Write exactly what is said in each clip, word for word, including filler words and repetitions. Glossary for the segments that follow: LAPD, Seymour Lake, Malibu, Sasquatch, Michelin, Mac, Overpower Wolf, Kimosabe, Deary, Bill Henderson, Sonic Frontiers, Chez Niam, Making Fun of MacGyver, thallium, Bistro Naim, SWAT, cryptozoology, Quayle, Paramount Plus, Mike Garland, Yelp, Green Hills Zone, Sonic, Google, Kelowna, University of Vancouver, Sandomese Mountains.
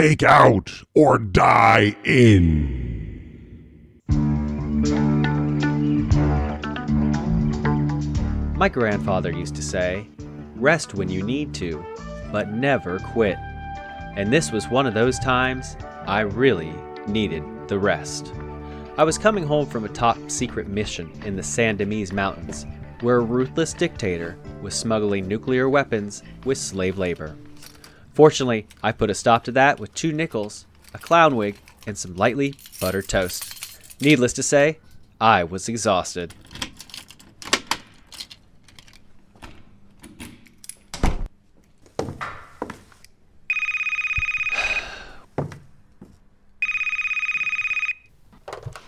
Take out or die in. My grandfather used to say, rest when you need to, but never quit. And this was one of those times I really needed the rest. I was coming home from a top secret mission in the Sandomese Mountains, where a ruthless dictator was smuggling nuclear weapons with slave labor. Fortunately, I put a stop to that with two nickels, a clown wig, and some lightly buttered toast. Needless to say, I was exhausted.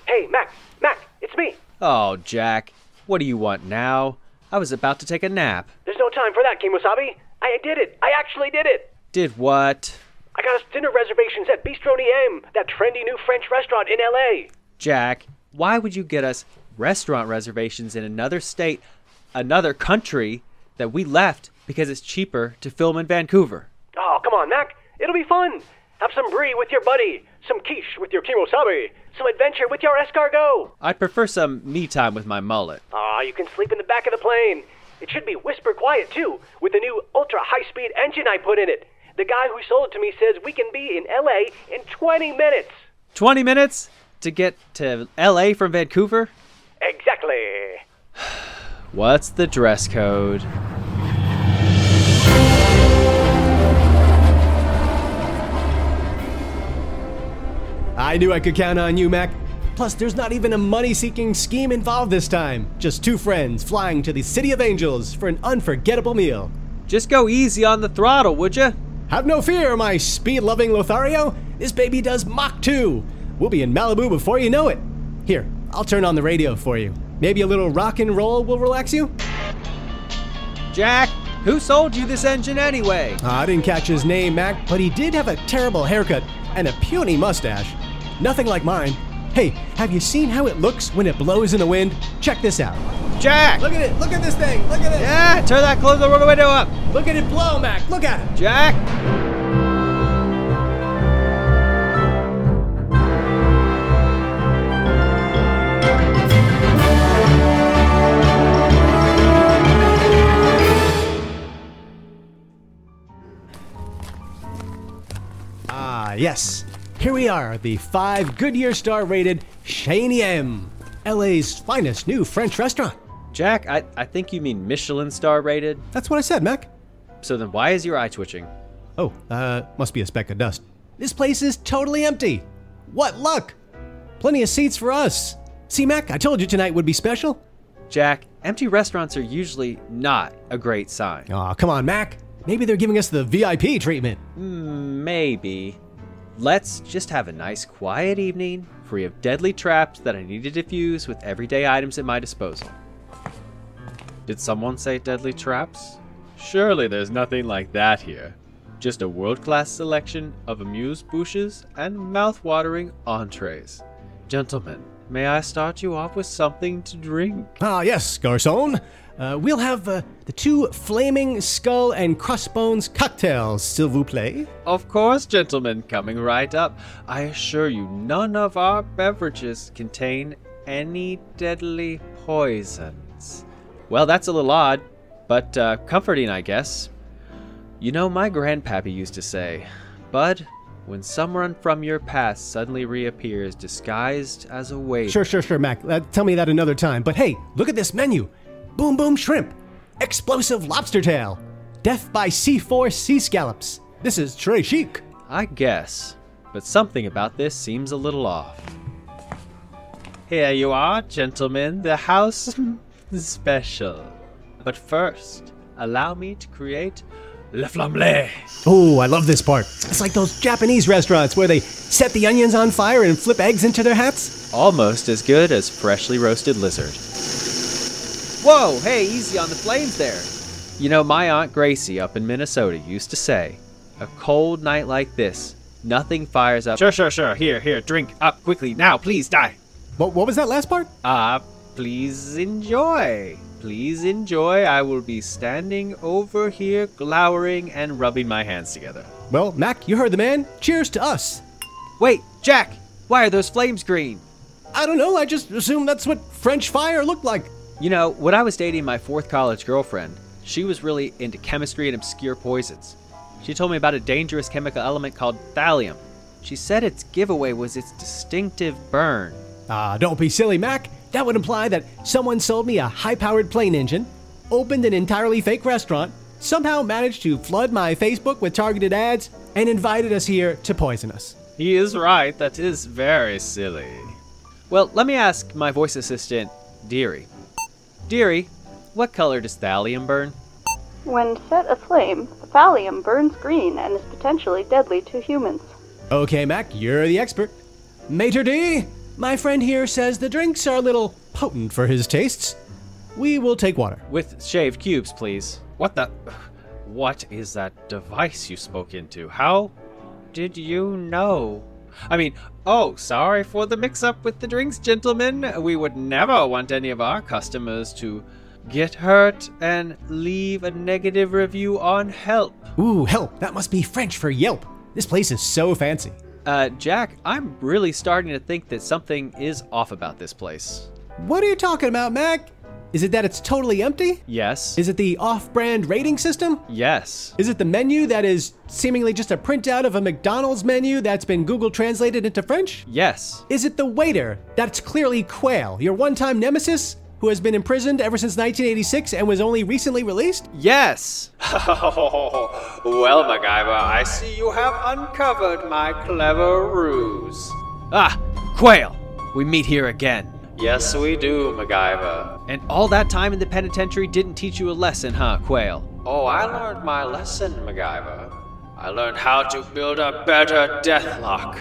Hey, Mac, Mac, it's me. Oh, Jack, what do you want now? I was about to take a nap. There's no time for that, Kimosabe. I did it. I actually did it. Did what? I got us dinner reservations at Bistro Naim, that trendy new French restaurant in L A. Jack, why would you get us restaurant reservations in another state, another country, that we left because it's cheaper to film in Vancouver? Oh, come on, Mac. It'll be fun. Have some brie with your buddy, some quiche with your kimosabe, some adventure with your escargot. I'd prefer some me time with my mullet. Aw, oh, you can sleep in the back of the plane. It should be whisper quiet, too, with the new ultra-high-speed engine I put in it. The guy who sold it to me says we can be in L A in twenty minutes. twenty minutes? To get to L A from Vancouver? Exactly. What's the dress code? I knew I could count on you, Mac. Plus, there's not even a money-seeking scheme involved this time. Just two friends flying to the City of Angels for an unforgettable meal. Just go easy on the throttle, would ya? Have no fear, my speed-loving Lothario. This baby does Mach two. We'll be in Malibu before you know it. Here, I'll turn on the radio for you. Maybe a little rock and roll will relax you? Jack, who sold you this engine anyway? Uh, I didn't catch his name, Mac, but he did have a terrible haircut and a puny mustache. Nothing like mine. Hey, have you seen how it looks when it blows in the wind? Check this out. Jack! Look at it! Look at this thing! Look at it! Yeah, turn that close the window up! Look at it blow, Mac! Look at it! Jack! Ah, yes. Here we are, the five Goodyear star-rated Chez Niam, L A's finest new French restaurant. Jack, I, I think you mean Michelin star-rated? That's what I said, Mac. So then why is your eye twitching? Oh, uh, must be a speck of dust. This place is totally empty. What luck! Plenty of seats for us. See, Mac, I told you tonight would be special. Jack, empty restaurants are usually not a great sign. Aw, come on, Mac. Maybe they're giving us the V I P treatment. Maybe. Let's just have a nice quiet evening, free of deadly traps that I need to defuse with everyday items at my disposal. Did someone say deadly traps? Surely there's nothing like that here. Just a world-class selection of amuse-bouches and mouth-watering entrees. Gentlemen, may I start you off with something to drink? Ah, yes, garçon. Uh, we'll have uh, the two Flaming Skull and Crossbones cocktails, s'il vous plaît. Of course, gentlemen, coming right up. I assure you, none of our beverages contain any deadly poisons. Well, that's a little odd, but uh, comforting, I guess. You know, my grandpappy used to say, "Bud, when someone from your past suddenly reappears disguised as a waiter." Sure, sure, sure, Mac. Uh, tell me that another time. But hey, look at this menu. Boom Boom Shrimp, Explosive Lobster Tail, Death by C four Sea Scallops. This is très chic. I guess, but something about this seems a little off. Here you are, gentlemen, the house special. But first, allow me to create le flamlé. Oh, I love this part. It's like those Japanese restaurants where they set the onions on fire and flip eggs into their hats. Almost as good as freshly roasted lizard. Whoa, hey, easy on the flames there. You know, my Aunt Gracie up in Minnesota used to say, a cold night like this, nothing fires up. Sure, sure, sure. Here, here, drink up quickly. Now, please die. What, what was that last part? Ah, uh, please enjoy. Please enjoy. I will be standing over here, glowering and rubbing my hands together. Well, Mac, you heard the man. Cheers to us. Wait, Jack, why are those flames green? I don't know. I just assumed that's what French fire looked like. You know, when I was dating my fourth college girlfriend, she was really into chemistry and obscure poisons. She told me about a dangerous chemical element called thallium. She said its giveaway was its distinctive burn. Ah, uh, don't be silly, Mac. That would imply that someone sold me a high-powered plane engine, opened an entirely fake restaurant, somehow managed to flood my Facebook with targeted ads, and invited us here to poison us. He is right. That is very silly. Well, let me ask my voice assistant, Deary. Deary, what color does thallium burn? When set aflame, thallium burns green and is potentially deadly to humans. Okay, Mac, you're the expert. Mater D, my friend here says the drinks are a little potent for his tastes. We will take water. With shaved cubes, please. What the? What is that device you spoke into? How did you know? I mean, oh, sorry for the mix-up with the drinks, gentlemen. We would never want any of our customers to get hurt and leave a negative review on Help. Ooh, Help. That must be French for Yelp. This place is so fancy. Uh, Jack, I'm really starting to think that something is off about this place. What are you talking about, Mac? Is it that it's totally empty? Yes. Is it the off-brand rating system? Yes. Is it the menu that is seemingly just a printout of a McDonald's menu that's been Google translated into French? Yes. Is it the waiter that's clearly Quayle, your one-time nemesis, who has been imprisoned ever since nineteen eighty-six and was only recently released? Yes. Well, MacGyver, I see you have uncovered my clever ruse. Ah, Quayle, we meet here again. Yes, we do, MacGyver. And all that time in the penitentiary didn't teach you a lesson, huh, Quayle? Oh, I learned my lesson, MacGyver. I learned how to build a better deathlock.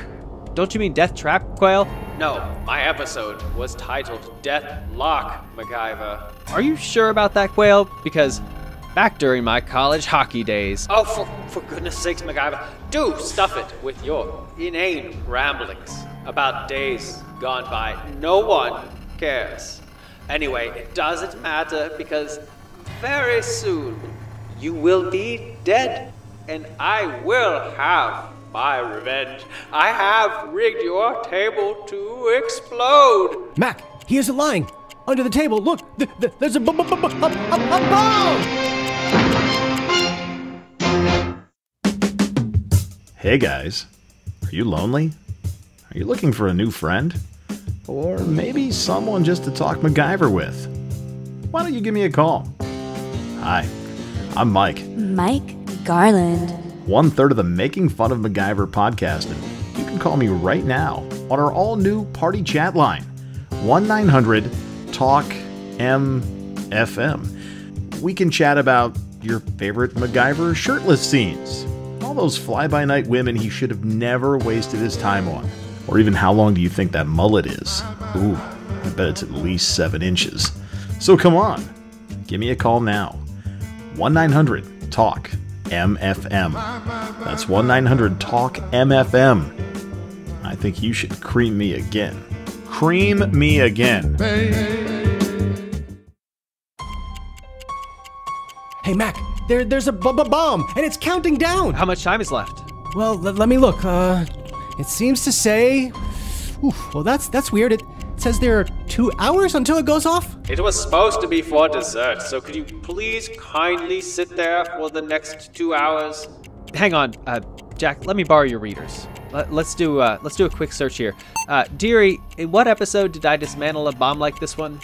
Don't you mean death trap, Quayle? No, my episode was titled Death Lock, MacGyver. Are you sure about that, Quayle? Because back during my college hockey days... Oh, for, for goodness sakes, MacGyver, do stuff it with your inane ramblings about days gone by. No one cares. Anyway, it doesn't matter because very soon you will be dead and I will have my revenge. I have rigged your table to explode. Mac, he isn't lying. Under the table, look, th th there's a b b b b a, a, a bomb! Hey guys, are you lonely? Are you looking for a new friend? Or maybe someone just to talk MacGyver with? Why don't you give me a call? Hi, I'm Mike. Mike Garland. One-third of the Making Fun of MacGyver podcast, and you can call me right now on our all-new party chat line, one nine hundred talk M F M. We can chat about your favorite MacGyver shirtless scenes, all those fly-by-night women he should have never wasted his time on, or even how long do you think that mullet is? Ooh, I bet it's at least seven inches. So come on, give me a call now, one nine hundred talk M F M. That's one nine hundred talk M F M. I think you should cream me again. Cream me again. Hey, Mac, there, there's a b-b-bomb, and it's counting down. How much time is left? Well, let me look. Uh, it seems to say... Oof, well, that's, that's weird. It says there are two hours until it goes off? It was supposed to be for dessert, so could you please kindly sit there for the next two hours? Hang on, uh, Jack, let me borrow your readers. Let, let's do uh, let's do a quick search here. Uh, Deary, in what episode did I dismantle a bomb like this one?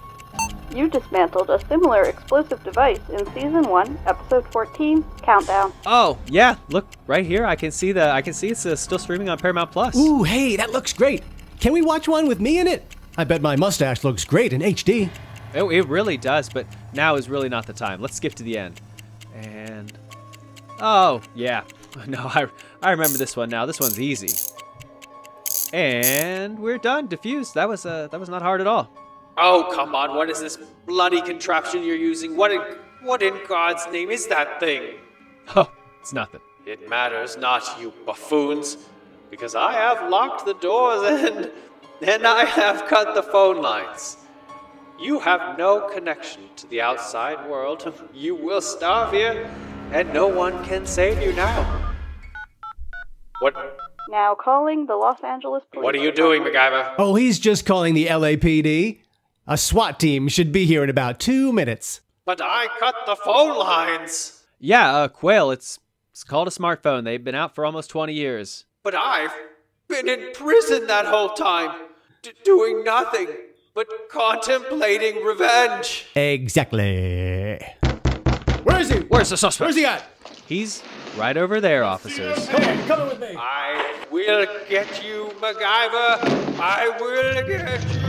You dismantled a similar explosive device in season one, episode fourteen, Countdown. Oh yeah, look right here. I can see the I can see it's uh, still streaming on Paramount Plus. Ooh, hey, that looks great. Can we watch one with me in it? I bet my mustache looks great in H D. Oh, it really does, but now is really not the time. Let's skip to the end. And, oh, yeah. No, I, I remember this one now. This one's easy. And we're done. Diffused. That was, uh, that was not hard at all. Oh, come on. What is this bloody contraption you're using? What in, what in God's name is that thing? Oh, it's nothing. It matters not, you buffoons. Because I have locked the doors and, and I have cut the phone lines. You have no connection to the outside world. You will starve here, and no one can save you now. What? Now calling the Los Angeles police. What are you doing, MacGyver? Oh, he's just calling the L A P D. A SWAT team should be here in about two minutes. But I cut the phone lines! Yeah, uh, Quayle, it's, it's called a smartphone. They've been out for almost twenty years. But I've been in prison that whole time, d doing nothing but contemplating revenge. Exactly. Where is he? Where's the suspect? Where's he at? He's right over there, officers. Come on, come with me. I will get you, MacGyver. I will get you.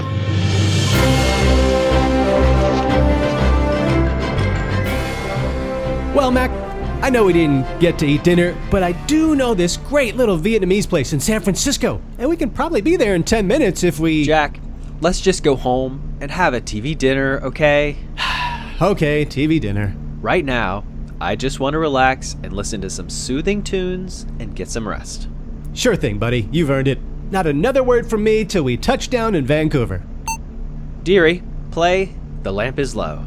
Well, Mac, I know we didn't get to eat dinner, but I do know this great little Vietnamese place in San Francisco, and we can probably be there in ten minutes if we... Jack, let's just go home and have a T V dinner, okay? Okay, T V dinner. Right now, I just want to relax and listen to some soothing tunes and get some rest. Sure thing, buddy. You've earned it. Not another word from me till we touch down in Vancouver. Deary, play The Lamp Is Low.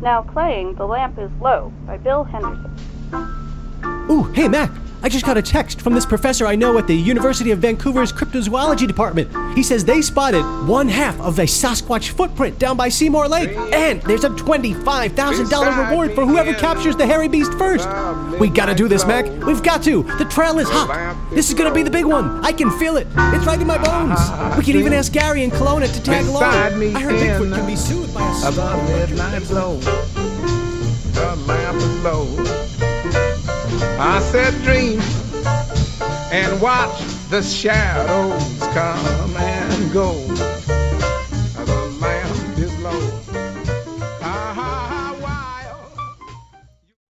Now playing The Lamp Is Low by Bill Henderson. Ooh, hey Mac, I just got a text from this professor I know at the University of Vancouver's cryptozoology department. He says they spotted one half of a Sasquatch footprint down by Seymour Lake, and there's a twenty-five thousand dollar reward for whoever captures the hairy beast first. We gotta do this, Mac. We've got to. The trail is hot. This is gonna be the big one. I can feel it. It's right in my bones. We can even ask Gary and Kelowna to tag along. I heard Bigfoot can be sued by a about midnight low. The lamp is low. I said dream and watch the shadows come and go.